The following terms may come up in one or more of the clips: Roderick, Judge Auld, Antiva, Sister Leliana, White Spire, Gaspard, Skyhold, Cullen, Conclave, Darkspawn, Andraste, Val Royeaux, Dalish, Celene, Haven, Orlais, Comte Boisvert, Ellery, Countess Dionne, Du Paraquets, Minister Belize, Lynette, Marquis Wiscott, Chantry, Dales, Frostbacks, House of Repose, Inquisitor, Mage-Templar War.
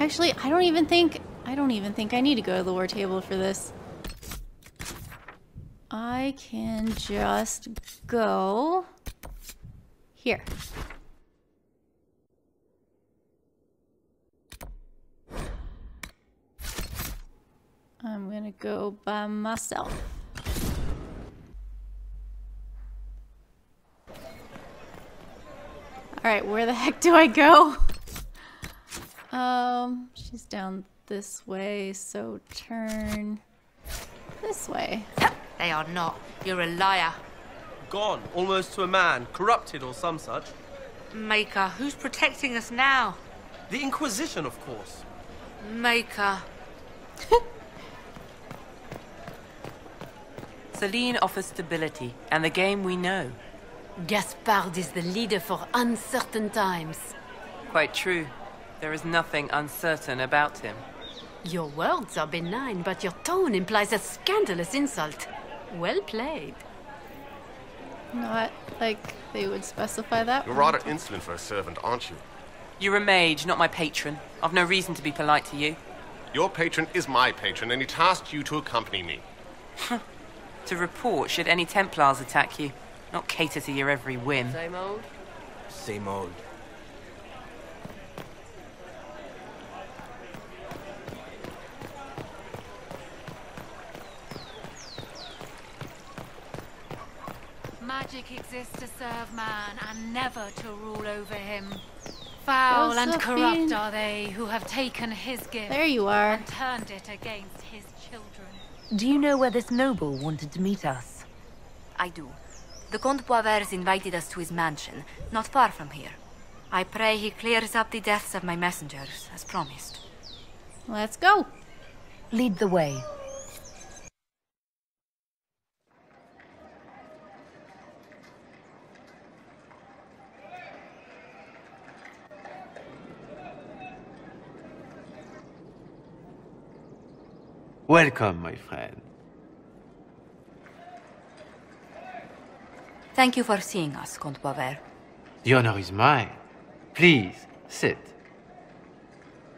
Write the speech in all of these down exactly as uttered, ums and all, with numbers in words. Actually, I don't even think... I don't even think I need to go to the war table for this. I can just go... here. I'm gonna go by myself. Alright, where the heck do I go? Um, she's down this way, so turn this way. They are not. You're a liar. Gone, almost to a man, corrupted or some such. Maker, who's protecting us now? The Inquisition, of course. Maker. Celene offers stability, and the game we know. Gaspard is the leader for uncertain times. Quite true. There is nothing uncertain about him. Your words are benign, but your tone implies a scandalous insult. Well played. Not like they would specify that. You're rather insolent for a servant, aren't you? You're a mage, not my patron. I've no reason to be polite to you. Your patron is my patron, and he tasked you to accompany me. To report should any Templars attack you, not cater to your every whim. Same old? Same old. Magic exists to serve man and never to rule over him. Foul Josephine. And corrupt are they who have taken his gift. There you are. And turned it against his children. Do you know where this noble wanted to meet us? I do. The Comte Boisvert invited us to his mansion, not far from here. I pray he clears up the deaths of my messengers, as promised. Let's go. Lead the way. Welcome, my friend. Thank you for seeing us, Comte Boisvert. The honor is mine. Please, sit.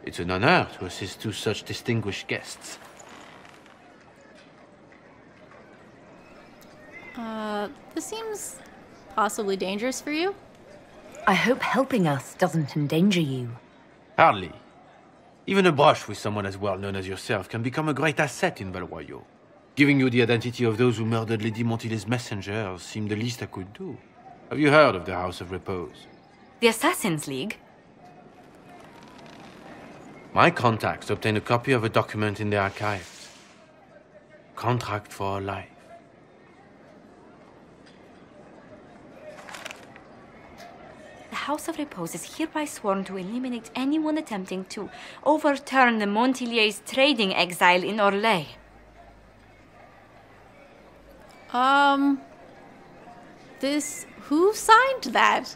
It's an honor to assist two such distinguished guests. Uh, this seems possibly dangerous for you. I hope helping us doesn't endanger you. Hardly. Even a brush with someone as well-known as yourself can become a great asset in Val Royeaux. Giving you the identity of those who murdered Lady Montiliers' messengers seemed the least I could do. Have you heard of the House of Repose? The Assassin's League? My contacts obtained a copy of a document in the archives. Contract for our life. The House of Repose is hereby sworn to eliminate anyone attempting to overturn the Montiliers' trading exile in Orlais. Um... This... who signed that?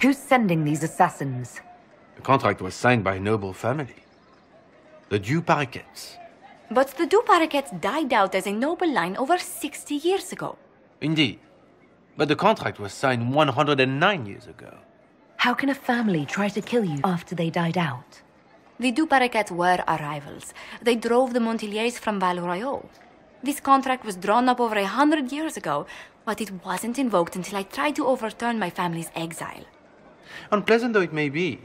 Who's sending these assassins? The contract was signed by a noble family. The Du Paraquets. But the Du Paraquets died out as a noble line over sixty years ago. Indeed. But the contract was signed one hundred nine years ago. How can a family try to kill you after they died out? The Du Paraquets were our rivals. They drove the Montiliers from Val Royeaux. This contract was drawn up over a hundred years ago, but it wasn't invoked until I tried to overturn my family's exile. Unpleasant though it may be,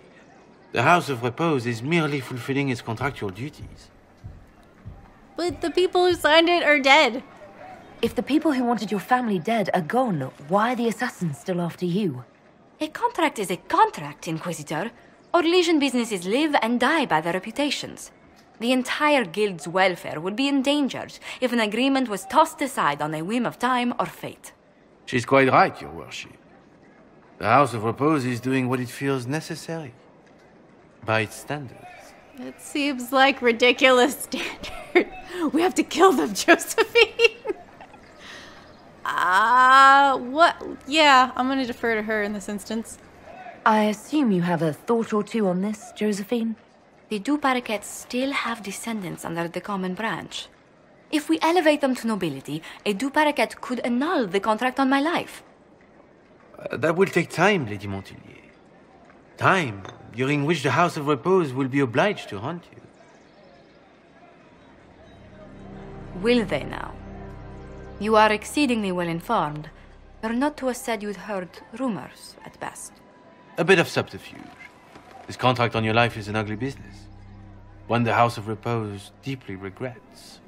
the House of Repose is merely fulfilling its contractual duties. But the people who signed it are dead. If the people who wanted your family dead are gone, why are the assassins still after you? A contract is a contract, Inquisitor. Orlesian businesses live and die by their reputations. The entire guild's welfare would be endangered if an agreement was tossed aside on a whim of time or fate. She's quite right, Your Worship. The House of Repose is doing what it feels necessary, by its standards. It seems like ridiculous standard. We have to kill them, Josephine. Ah, uh, what? Yeah, I'm gonna defer to her in this instance. I assume you have a thought or two on this, Josephine? The Du Paraquets still have descendants under the common branch. If we elevate them to nobility, a Du Paraquet could annul the contract on my life. Uh, that will take time, Lady Montilier. Time during which the House of Repose will be obliged to hunt you. Will they now? You are exceedingly well informed. You're not to have said you'd heard rumors, at best. A bit of subterfuge. This contract on your life is an ugly business. One the House of Repose deeply regrets.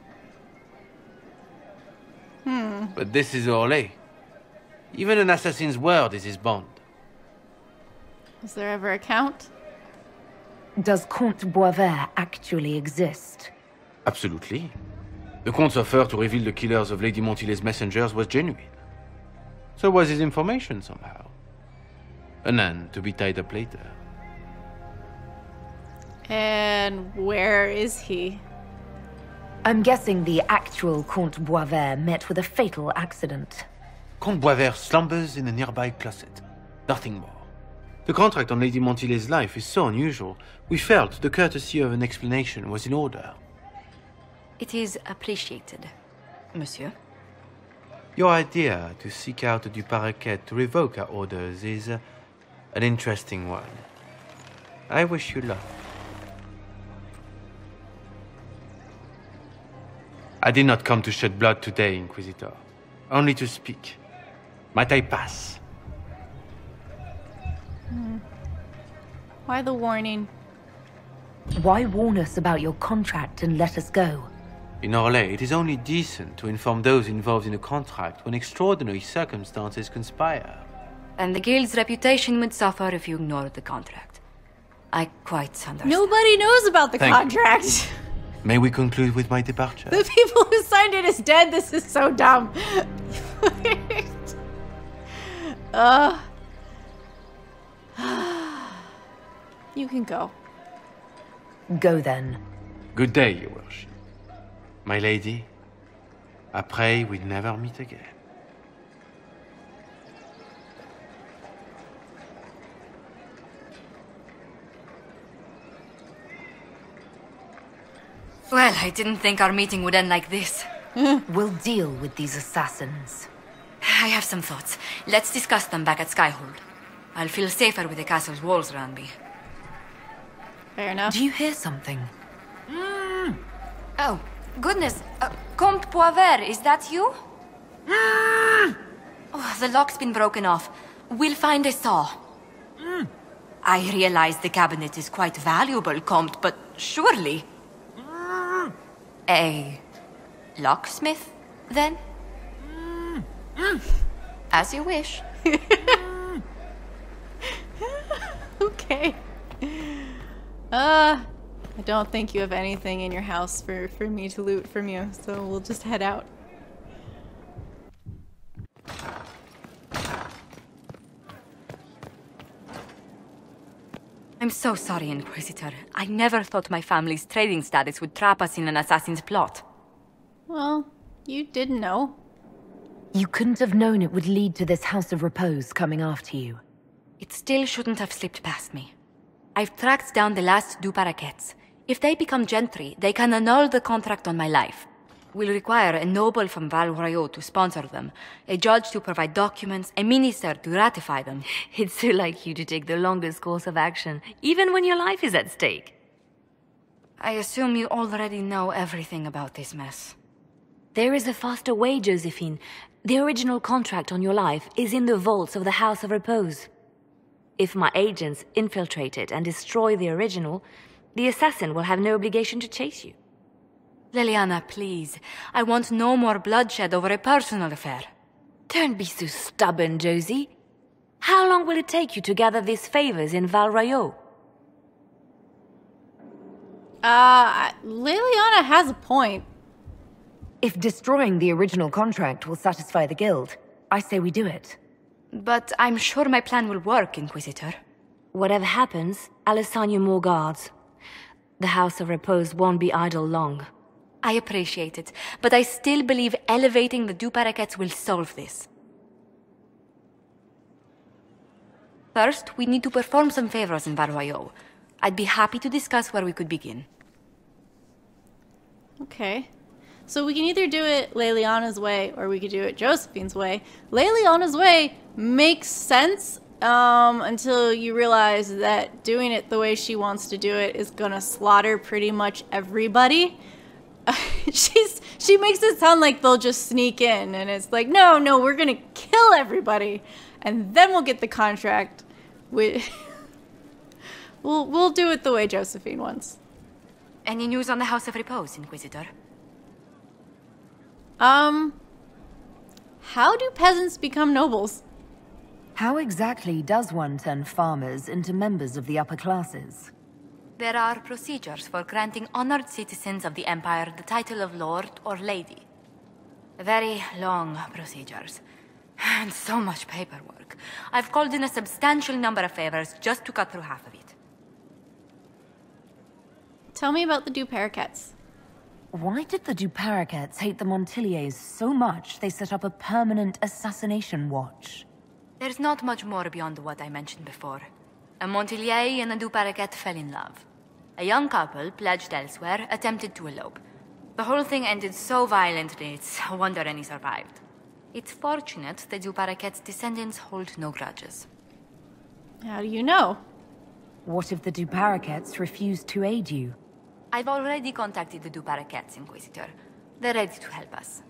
Hmm. But this is Orlais. Even an assassin's word is his bond. Is there ever a count? Does Comte Boisvert actually exist? Absolutely. The Comte's offer to reveal the killers of Lady Montilier's messengers was genuine. So was his information somehow. An end to be tied up later. And where is he? I'm guessing the actual Comte Boisvert met with a fatal accident. Comte Boisvert slumbers in a nearby closet. Nothing more. The contract on Lady Montilier's life is so unusual, we felt the courtesy of an explanation was in order. It is appreciated, monsieur. Your idea to seek out Du Paraquets to revoke our orders is uh, an interesting one. I wish you luck. I did not come to shed blood today, Inquisitor. Only to speak. Might I pass? Hmm. Why the warning? Why warn us about your contract and let us go? In Orlais, it is only decent to inform those involved in a contract when extraordinary circumstances conspire. And the guild's reputation would suffer if you ignored the contract. I quite understand. Nobody knows about the Thank contract. You. May we conclude with my departure? The people who signed it is dead. This is so dumb. uh, you can go. Go then. Good day, Your Worship. My lady, I pray we never meet again. Well, I didn't think our meeting would end like this. We'll deal with these assassins. I have some thoughts. Let's discuss them back at Skyhold. I'll feel safer with the castle's walls around me. Fair enough. Do you hear something? Mm. Oh, goodness. Uh, Comte Boisvert, is that you? Mm. Oh, the lock's been broken off. We'll find a saw. Mm. I realize the cabinet is quite valuable, Comte, but surely... A locksmith, then? Mm. Mm. As you wish. Okay. Uh, I don't think you have anything in your house for, for me to loot from you, so we'll just head out. I'm so sorry, Inquisitor. I never thought my family's trading status would trap us in an assassin's plot. Well, you did know. You couldn't have known it would lead to this House of Repose coming after you. It still shouldn't have slipped past me. I've tracked down the last Du Paraquets. If they become gentry, they can annul the contract on my life. We'll require a noble from Val Royeaux to sponsor them, a judge to provide documents, a minister to ratify them. It's so like you to take the longest course of action, even when your life is at stake. I assume you already know everything about this mess. There is a faster way, Josephine. The original contract on your life is in the vaults of the House of Repose. If my agents infiltrate it and destroy the original, the assassin will have no obligation to chase you. Leliana, please. I want no more bloodshed over a personal affair. Don't be so stubborn, Josie. How long will it take you to gather these favors in Val Royeaux? Uh, Leliana has a point. If destroying the original contract will satisfy the guild, I say we do it. But I'm sure my plan will work, Inquisitor. Whatever happens, I'll assign you more guards. The House of Repose won't be idle long. I appreciate it, but I still believe elevating the Du Paraquets will solve this. First, we need to perform some favors in Val Royeaux. I'd be happy to discuss where we could begin. Okay. So we can either do it Leliana's way, or we could do it Josephine's way. Leliana's way makes sense um, until you realize that doing it the way she wants to do it is gonna slaughter pretty much everybody. She's she makes it sound like they'll just sneak in, and it's like, no, no, we're gonna kill everybody, and then we'll get the contract. We we'll we'll do it the way Josephine wants. Any news on the House of Repose, Inquisitor? Um, how do peasants become nobles? How exactly does one turn farmers into members of the upper classes? There are procedures for granting honored citizens of the Empire the title of Lord or Lady. Very long procedures. And so much paperwork. I've called in a substantial number of favors just to cut through half of it. Tell me about the Du Paraquets. Why did the Du Paraquets hate the Montiliers so much they set up a permanent assassination watch? There's not much more beyond what I mentioned before. A Montilier and a Du Paraquet fell in love. A young couple, pledged elsewhere, attempted to elope. The whole thing ended so violently, it's a wonder any survived. It's fortunate the Du Paraquet's descendants hold no grudges. How do you know? What if the Du Paraquets refuse to aid you? I've already contacted the Du Paraquets, Inquisitor. They're ready to help us.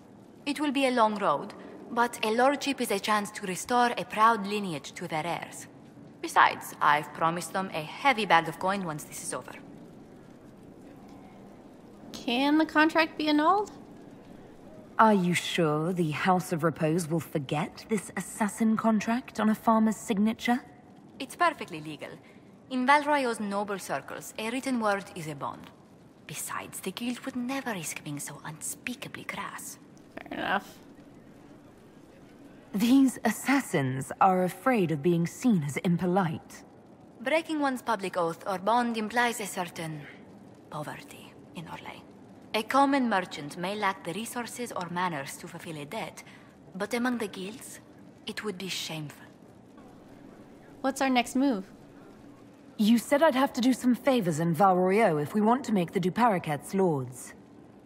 It will be a long road, but a lordship is a chance to restore a proud lineage to their heirs. Besides, I've promised them a heavy bag of coin once this is over. Can the contract be annulled? Are you sure the House of Repose will forget this assassin contract on a farmer's signature? It's perfectly legal. In Val Royeaux's noble circles, a written word is a bond. Besides, the guild would never risk being so unspeakably crass. Fair enough. These assassins are afraid of being seen as impolite. Breaking one's public oath or bond implies a certain poverty in Orlais. A common merchant may lack the resources or manners to fulfill a debt, but among the guilds, it would be shameful. What's our next move? You said I'd have to do some favors in Val Royeaux if we want to make the Du Paraquets lords.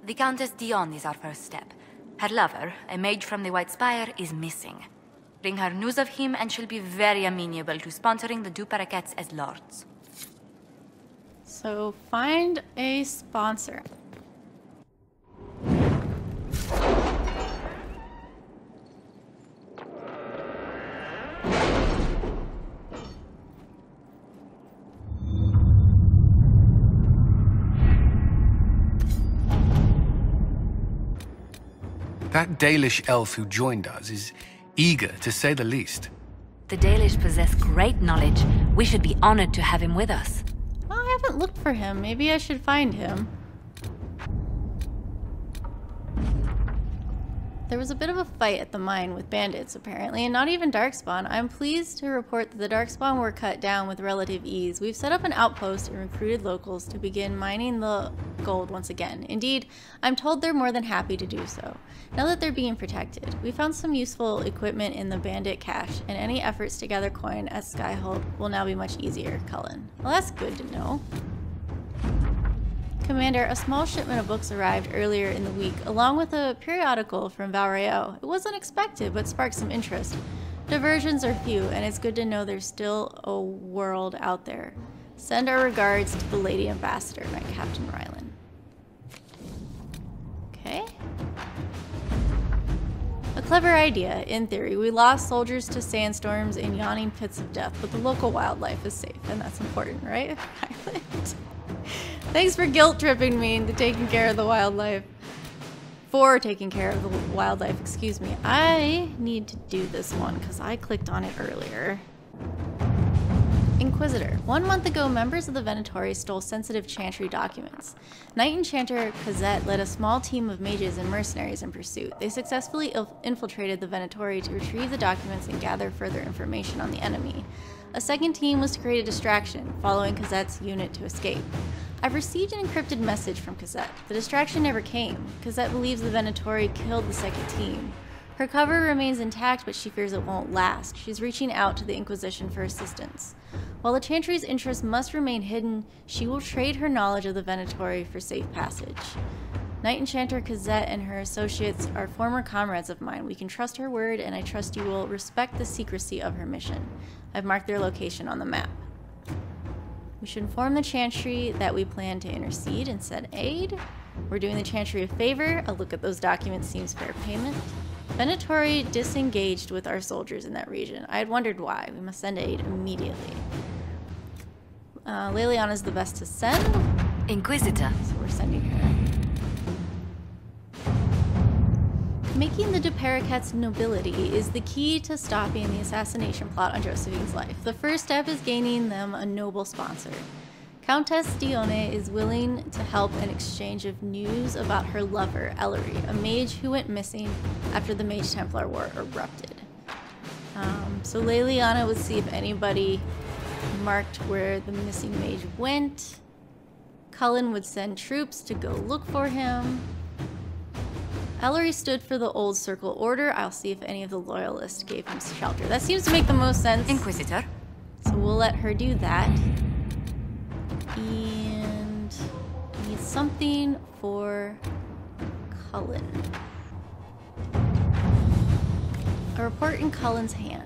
The Countess Dionne is our first step. Her lover, a mage from the White Spire, is missing. Bring her news of him and she'll be very amenable to sponsoring the Du Paraquets as lords. So, find a sponsor. That Dalish elf who joined us is eager, to say the least. The Dalish possess great knowledge. We should be honored to have him with us. Well, I haven't looked for him. Maybe I should find him. There was a bit of a fight at the mine with bandits, apparently, and not even Darkspawn. I'm pleased to report that the Darkspawn were cut down with relative ease. We've set up an outpost and recruited locals to begin mining the gold once again. Indeed, I'm told they're more than happy to do so. Now that they're being protected, we found some useful equipment in the bandit cache, and any efforts to gather coin at Skyhold will now be much easier, Cullen. Well, that's good to know. Commander, a small shipment of books arrived earlier in the week, along with a periodical from Val Royeaux. It was unexpected, but sparked some interest. Diversions are few, and it's good to know there's still a world out there. Send our regards to the Lady Ambassador by Captain Ryland. Okay. A clever idea, in theory. We lost soldiers to sandstorms and yawning pits of death, but the local wildlife is safe, and that's important, right? Thanks for guilt-tripping me into taking care of the wildlife. For taking care of the wildlife, excuse me. I need to do this one because I clicked on it earlier. Inquisitor. One month ago, members of the Venatori stole sensitive Chantry documents. Knight Enchanter Cosette led a small team of mages and mercenaries in pursuit. They successfully infiltrated the Venatori to retrieve the documents and gather further information on the enemy. A second team was to create a distraction, following Cosette's unit to escape. I've received an encrypted message from Cosette. The distraction never came. Cosette believes the Venatori killed the second team. Her cover remains intact, but she fears it won't last. She's reaching out to the Inquisition for assistance. While the Chantry's interests must remain hidden, she will trade her knowledge of the Venatori for safe passage. Knight Enchanter Cosette and her associates are former comrades of mine. We can trust her word, and I trust you will respect the secrecy of her mission. I've marked their location on the map. We should inform the Chantry that we plan to intercede and send aid. We're doing the Chantry a favor. A look at those documents seems fair payment. Venatori disengaged with our soldiers in that region. I had wondered why. We must send aid immediately. Uh, Leliana is the best to send. Inquisitor. So we're sending her. Making the Du Paraquets nobility is the key to stopping the assassination plot on Josephine's life. The first step is gaining them a noble sponsor. Countess Dionne is willing to help in exchange of news about her lover, Ellery, a mage who went missing after the Mage-Templar War erupted. Um, so Leliana would see if anybody marked where the missing mage went. Cullen would send troops to go look for him. Ellery stood for the old Circle Order. I'll see if any of the loyalists gave him shelter. That seems to make the most sense. Inquisitor. So we'll let her do that. And I need something for Cullen. A report in Cullen's hand.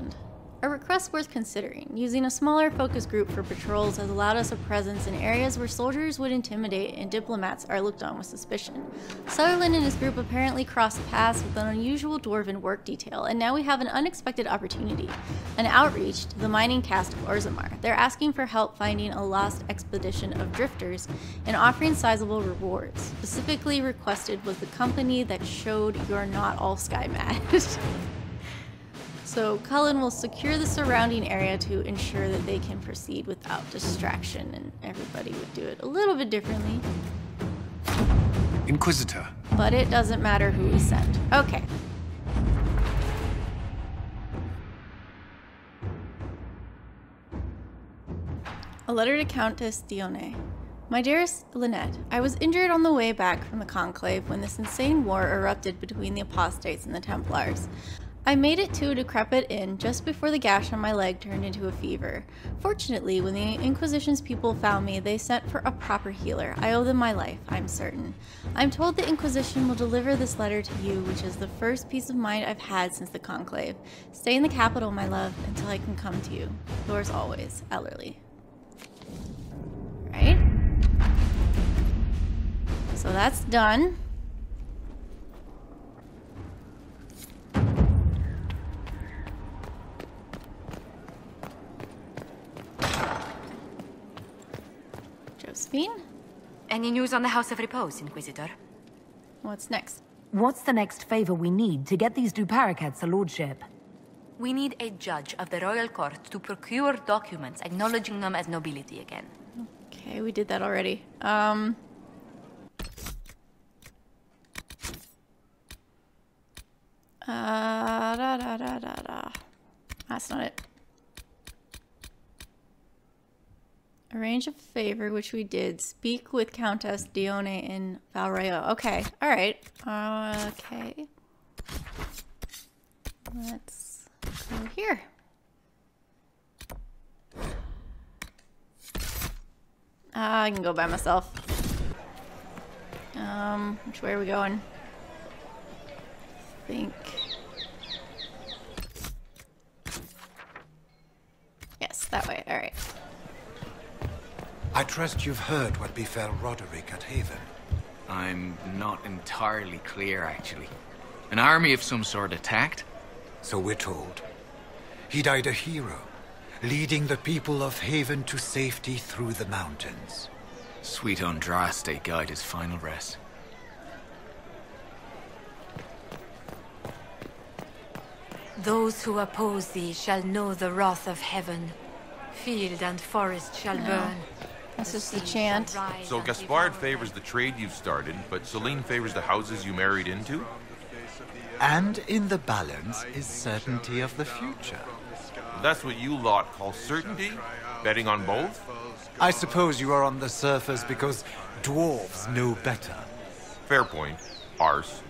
A request worth considering. Using a smaller focus group for patrols has allowed us a presence in areas where soldiers would intimidate and diplomats are looked on with suspicion. Sutherland and his group apparently crossed paths with an unusual dwarven work detail, and now we have an unexpected opportunity. An outreach to the mining caste of Orzammar. They're asking for help finding a lost expedition of drifters and offering sizable rewards. Specifically requested was the company that showed you're not all sky mad. So Cullen will secure the surrounding area to ensure that they can proceed without distraction, and everybody would do it a little bit differently. Inquisitor. But it doesn't matter who we send. Okay. A letter to Countess Dionne. My dearest Lynette, I was injured on the way back from the Conclave when this insane war erupted between the apostates and the Templars. I made it to a decrepit inn just before the gash on my leg turned into a fever. Fortunately, when the Inquisition's people found me, they sent for a proper healer. I owe them my life, I'm certain. I'm told the Inquisition will deliver this letter to you, which is the first peace of mind I've had since the Conclave. Stay in the capital, my love, until I can come to you. Yours always, Ellery. Right? So that's done. Josephine? Any news on the House of Repose, Inquisitor? What's next? What's the next favor we need to get these Du Paraquets a lordship? We need a judge of the royal court to procure documents acknowledging them as nobility again. Okay, we did that already. Um... Uh, da, da, da, da, da. That's not it. Arrange a favor, which we did. Speak with Countess Dionne in Val Royeaux. Okay, all right. Uh, okay. Let's go here. Uh, I can go by myself. Um, which way are we going? I think. Yes, that way. All right. I trust you've heard what befell Roderick at Haven. I'm not entirely clear, actually. An army of some sort attacked? So we're told. He died a hero, leading the people of Haven to safety through the mountains. Sweet Andraste guide his final rest. Those who oppose thee shall know the wrath of heaven. Field and forest shall no. burn. That's just the chant. So Gaspard favors the trade you've started, but Celene favors the houses you married into? And in the balance is certainty of the future. That's what you lot call certainty? Betting on both? I suppose you are on the surface because dwarves know better. Fair point. Arse.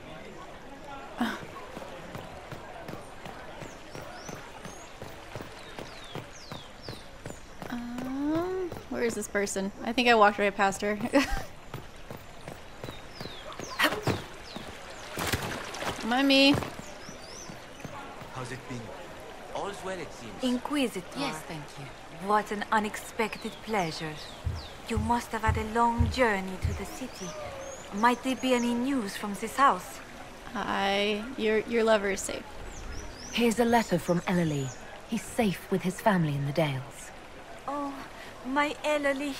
Where is this person? I think I walked right past her. Mind me. How's it been? All's well, it seems. Inquisitor. Yes, thank you. What an unexpected pleasure. You must have had a long journey to the city. Might there be any news from this house? Aye, your, your lover is safe. Here's a letter from Ellery. He's safe with his family in the Dales. Oh, my Ellery.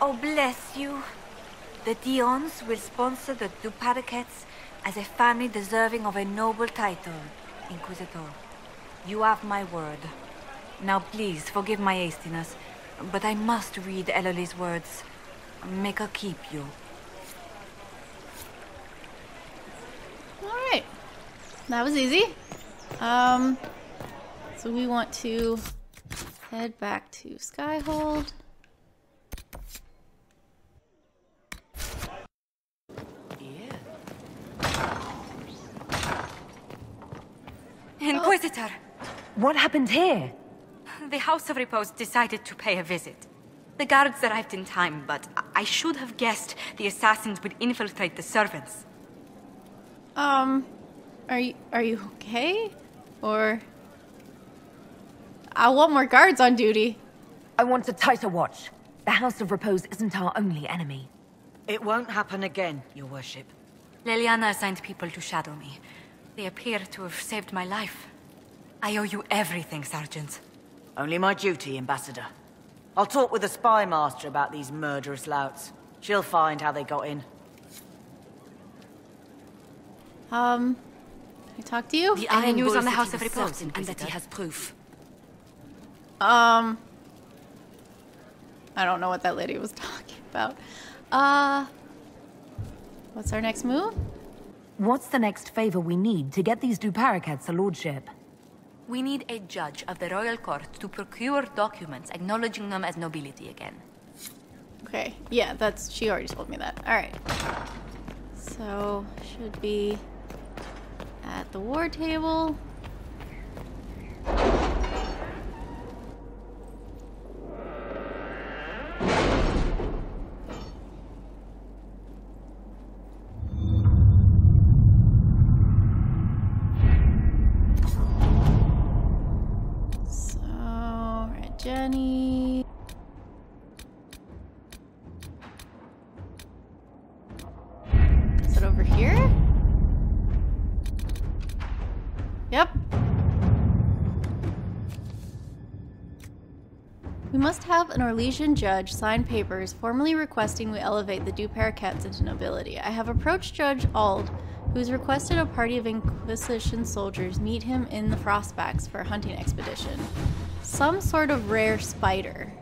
Oh, bless you. The Dionnes will sponsor the Du Paraquets as a family deserving of a noble title, Inquisitor. You have my word. Now please, forgive my hastiness, but I must read Ellery's words. Make her keep you. Alright. That was easy. Um, so we want to head back to Skyhold. Inquisitor! What happened here? The House of Repose decided to pay a visit. The guards arrived in time, but I should have guessed the assassins would infiltrate the servants. Um, are you, are you okay? Or... I want more guards on duty. I want a tighter watch. The House of Repose isn't our only enemy. It won't happen again, Your Worship. Leliana assigned people to shadow me. They appear to have saved my life. I owe you everything, Sergeant. Only my duty, Ambassador. I'll talk with the spy master about these murderous louts. She'll find how they got in. Um, can I talk to you? The iron news on the House of Repose, and that he has proof. Um, I don't know what that lady was talking about. Uh, what's our next move? What's the next favor we need to get these Du Paraquets a lordship? We need a judge of the royal court to procure documents acknowledging them as nobility again. Okay, yeah, that's... she already told me that. Alright. So, should be at the war table. Jenny. Is it over here? Yep. We must have an Orlesian judge sign papers formally requesting we elevate the Du Paraquets into nobility. I have approached Judge Auld, who's requested a party of Inquisition soldiers meet him in the Frostbacks for a hunting expedition. Some sort of rare spider.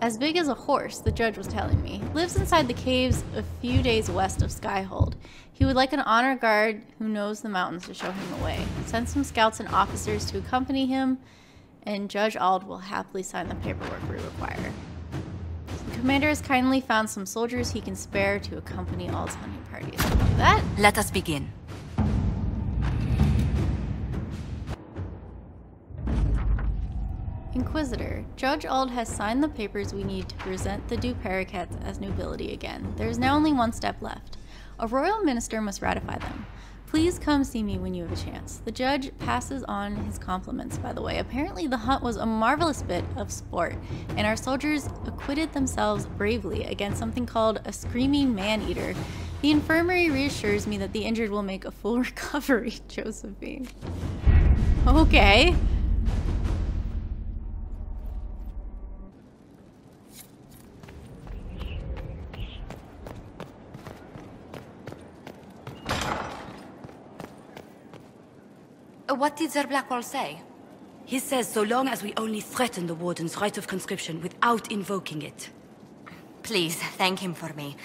As big as a horse, the judge was telling me. Lives inside the caves a few days west of Skyhold. He would like an honor guard who knows the mountains to show him the way. Send some scouts and officers to accompany him, and Judge Auld will happily sign the paperwork we require. The commander has kindly found some soldiers he can spare to accompany Auld's hunting parties. Do that? Let us begin. Inquisitor, Judge Auld has signed the papers we need to present the Du Paraquets as nobility again. There is now only one step left. A royal minister must ratify them. Please come see me when you have a chance. The judge passes on his compliments, by the way. Apparently the hunt was a marvelous bit of sport, and our soldiers acquitted themselves bravely against something called a screaming man-eater. The infirmary reassures me that the injured will make a full recovery, Josephine. Okay. What did Sir Blackwell say? He says so long as we only threaten the warden's right of conscription without invoking it. Please, thank him for me.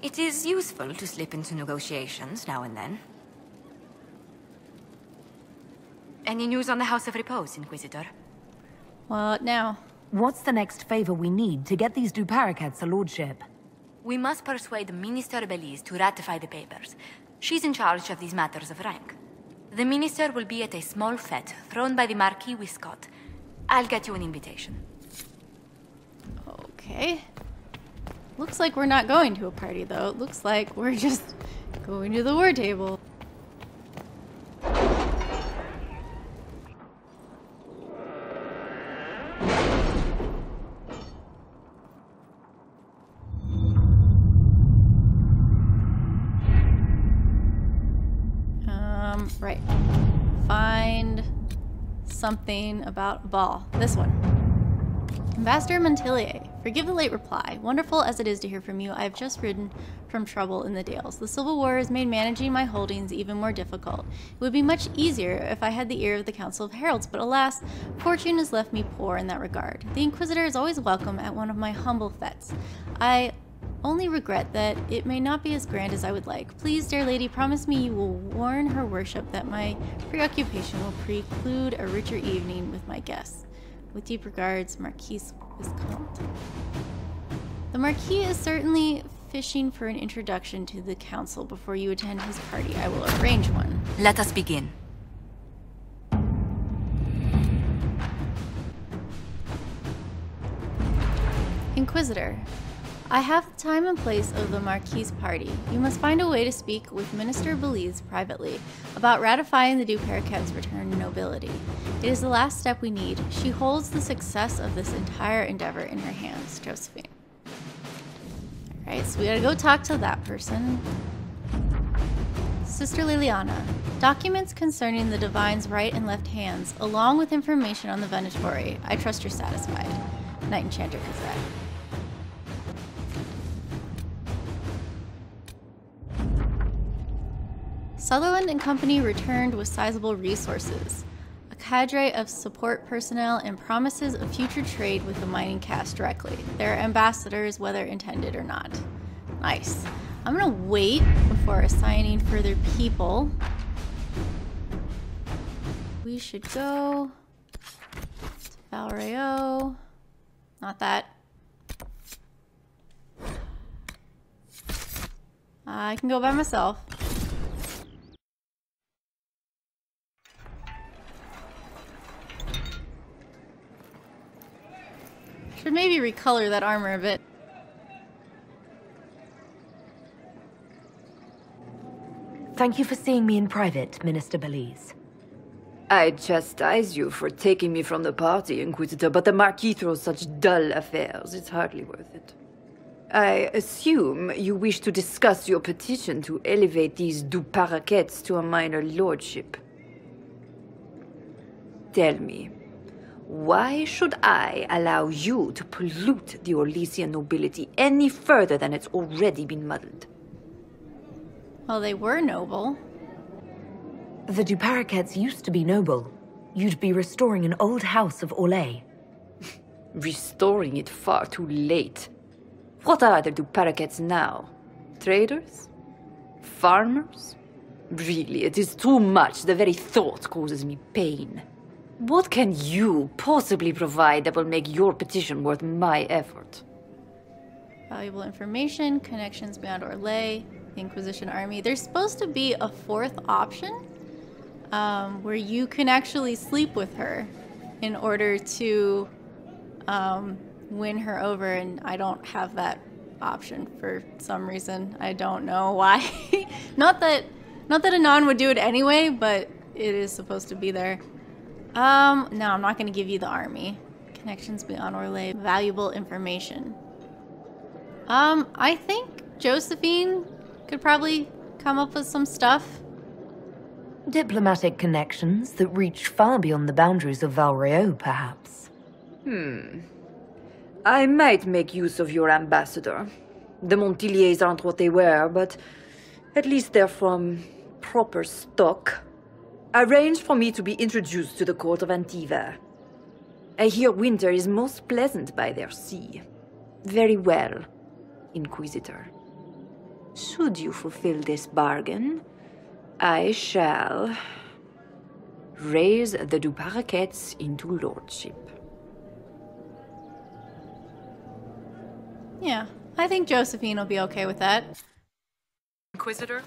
It is useful to slip into negotiations now and then. Any news on the House of Repose, Inquisitor? What now? What's the next favor we need to get these Du Paraquets a lordship? We must persuade Minister Belize to ratify the papers. She's in charge of these matters of rank. The minister will be at a small fete thrown by the Marquis Wiscott. I'll get you an invitation. Okay. Looks like we're not going to a party, though. It looks like we're just going to the war table. Um, right. Find something about Ball. This one. Ambassador Montiliers, forgive the late reply. Wonderful as it is to hear from you, I have just ridden from trouble in the Dales. The Civil War has made managing my holdings even more difficult. It would be much easier if I had the ear of the Council of Heralds, but alas, fortune has left me poor in that regard. The Inquisitor is always welcome at one of my humble fetes. I only regret that it may not be as grand as I would like. Please, dear lady, promise me you will warn her worship that my preoccupation will preclude a richer evening with my guests. With deep regards, Marquis Wiscott. The Marquis is certainly fishing for an introduction to the council. Before you attend his party, I will arrange one. Let us begin. Inquisitor, I have the time and place of the Marquis' party. You must find a way to speak with Minister Belize privately about ratifying the Du Paraquets' return to nobility. It is the last step we need. She holds the success of this entire endeavor in her hands, Josephine. Alright, so we gotta go talk to that person. Sister Leliana, documents concerning the Divine's right and left hands, along with information on the Venatori. I trust you're satisfied. Knight Enchanter Cosette. Sutherland and Company returned with sizable resources, a cadre of support personnel, and promises of future trade with the mining caste directly. They're ambassadors, whether intended or not. Nice. I'm gonna wait before assigning further people. We should go to Val Royeaux. Not that. I can go by myself. Should maybe recolor that armor a bit. Thank you for seeing me in private, Minister Belize. I chastise you for taking me from the party, Inquisitor, but the Marquis throws such dull affairs, it's hardly worth it. I assume you wish to discuss your petition to elevate these Du Paraquets to a minor lordship. Tell me. Why should I allow you to pollute the Orlesian nobility any further than it's already been muddled? Well, they were noble. The Du Paraquets used to be noble. You'd be restoring an old house of Orlais. Restoring it far too late. What are the Du Paraquets now? Traders? Farmers? Really, it is too much. The very thought causes me pain. What can you possibly provide that will make your petition worth my effort? Valuable information, connections beyond Orlais, the Inquisition Army. There's supposed to be a fourth option um, where you can actually sleep with her in order to um, win her over, and I don't have that option for some reason. I don't know why. Not that, not that Anon would do it anyway, but it is supposed to be there. Um, no, I'm not going to give you the army. Connections beyond Orlais. Valuable information. Um, I think Josephine could probably come up with some stuff. Diplomatic connections that reach far beyond the boundaries of Val Royeaux, perhaps. Hmm. I might make use of your ambassador. The Montiliers aren't what they were, but at least they're from proper stock. Arrange for me to be introduced to the court of Antiva. I hear winter is most pleasant by their sea. Very well, Inquisitor. Should you fulfill this bargain, I shall raise the Du Paraquets into lordship. Yeah, I think Josephine will be okay with that. Inquisitor?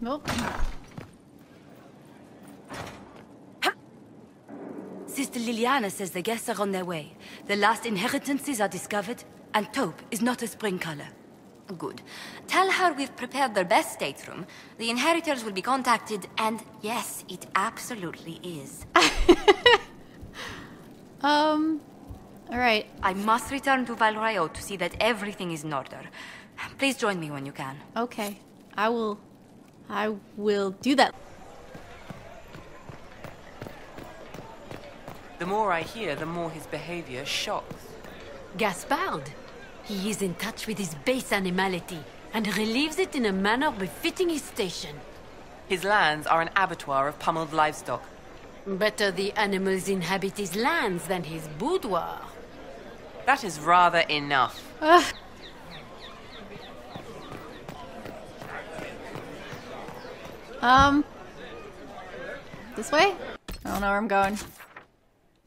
Nope. Sister Leliana says the guests are on their way. The last inheritances are discovered, and taupe is not a spring color. Good. Tell her we've prepared their best stateroom. The inheritors will be contacted, and yes, it absolutely is. um, all right. I must return to Val Royeaux to see that everything is in order. Please join me when you can. Okay. I will... I will do that. The more I hear, the more his behavior shocks. Gaspard! He is in touch with his base animality, and relieves it in a manner befitting his station. His lands are an abattoir of pummeled livestock. Better the animals inhabit his lands than his boudoir. That is rather enough. Ugh. Um... This way? I don't know where I'm going.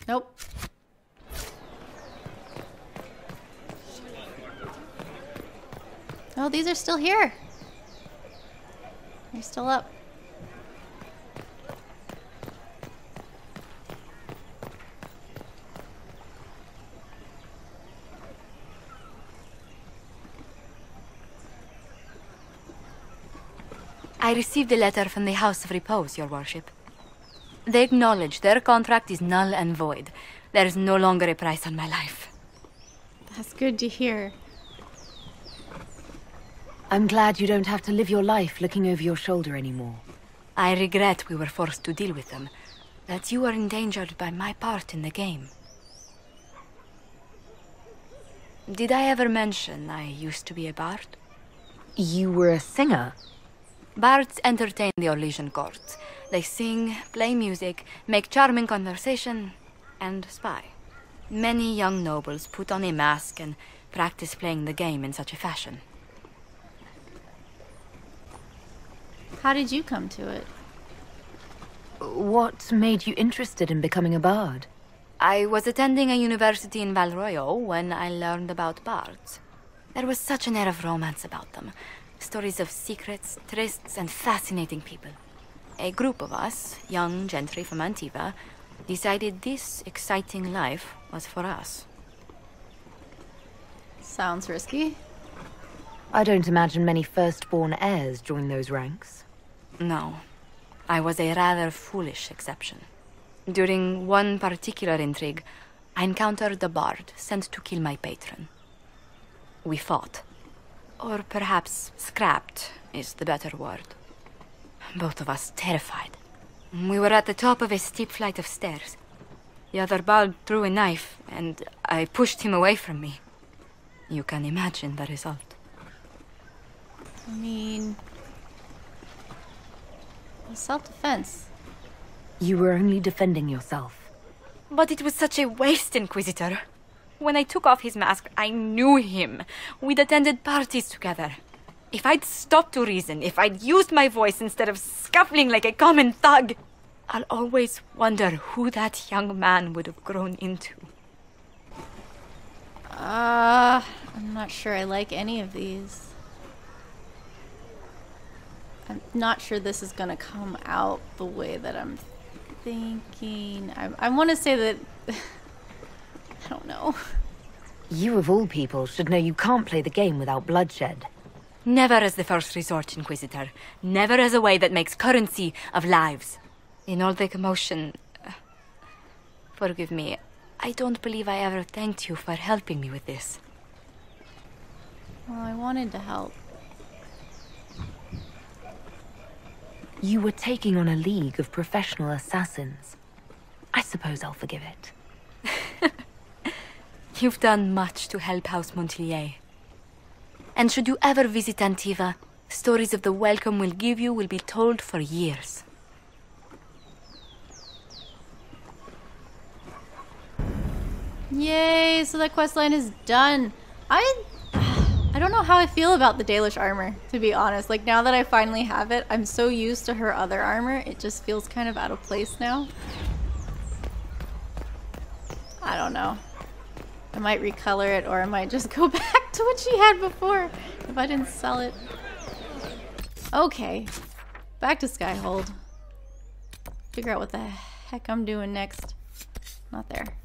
Nope. Oh, these are still here. They're still up. I received a letter from the House of Repose, Your Worship. They acknowledge their contract is null and void. There is no longer a price on my life. That's good to hear. I'm glad you don't have to live your life looking over your shoulder anymore. I regret we were forced to deal with them. That you were endangered by my part in the game. Did I ever mention I used to be a bard? You were a singer? Bards entertain the Orlesian court. They sing, play music, make charming conversation, and spy. Many young nobles put on a mask and practice playing the game in such a fashion. How did you come to it? What made you interested in becoming a bard? I was attending a university in Val Royeaux when I learned about bards. There was such an air of romance about them. Stories of secrets, trysts, and fascinating people. A group of us, young gentry from Antiva, decided this exciting life was for us. Sounds risky. I don't imagine many firstborn heirs join those ranks. No. I was a rather foolish exception. During one particular intrigue, I encountered a bard sent to kill my patron. We fought. Or perhaps scrapped is the better word. Both of us terrified. We were at the top of a steep flight of stairs. The other bard threw a knife, and I pushed him away from me. You can imagine the result. I mean... self-defense. You were only defending yourself. But it was such a waste, Inquisitor. When I took off his mask, I knew him. We'd attended parties together. If I'd stopped to reason, if I'd used my voice instead of scuffling like a common thug, I'll always wonder who that young man would have grown into. Ah, uh, I'm not sure I like any of these. I'm not sure this is gonna come out the way that I'm thinking. I, I want to say that... I don't know. You of all people should know you can't play the game without bloodshed. Never as the first resort, Inquisitor. Never as a way that makes currency of lives. In all the commotion... Uh, forgive me, I don't believe I ever thanked you for helping me with this. Well, I wanted to help. You were taking on a league of professional assassins. I suppose I'll forgive it. You've done much to help House Montiliers. And should you ever visit Antiva, stories of the welcome we'll give you will be told for years. Yay, so that questline is done. I I don't know how I feel about the Dalish armor, to be honest. Like, now that I finally have it, I'm so used to her other armor, it just feels kind of out of place now. I don't know. I might recolor it, or I might just go back to what she had before if I didn't sell it. Okay. Back to Skyhold. Figure out what the heck I'm doing next. Not there.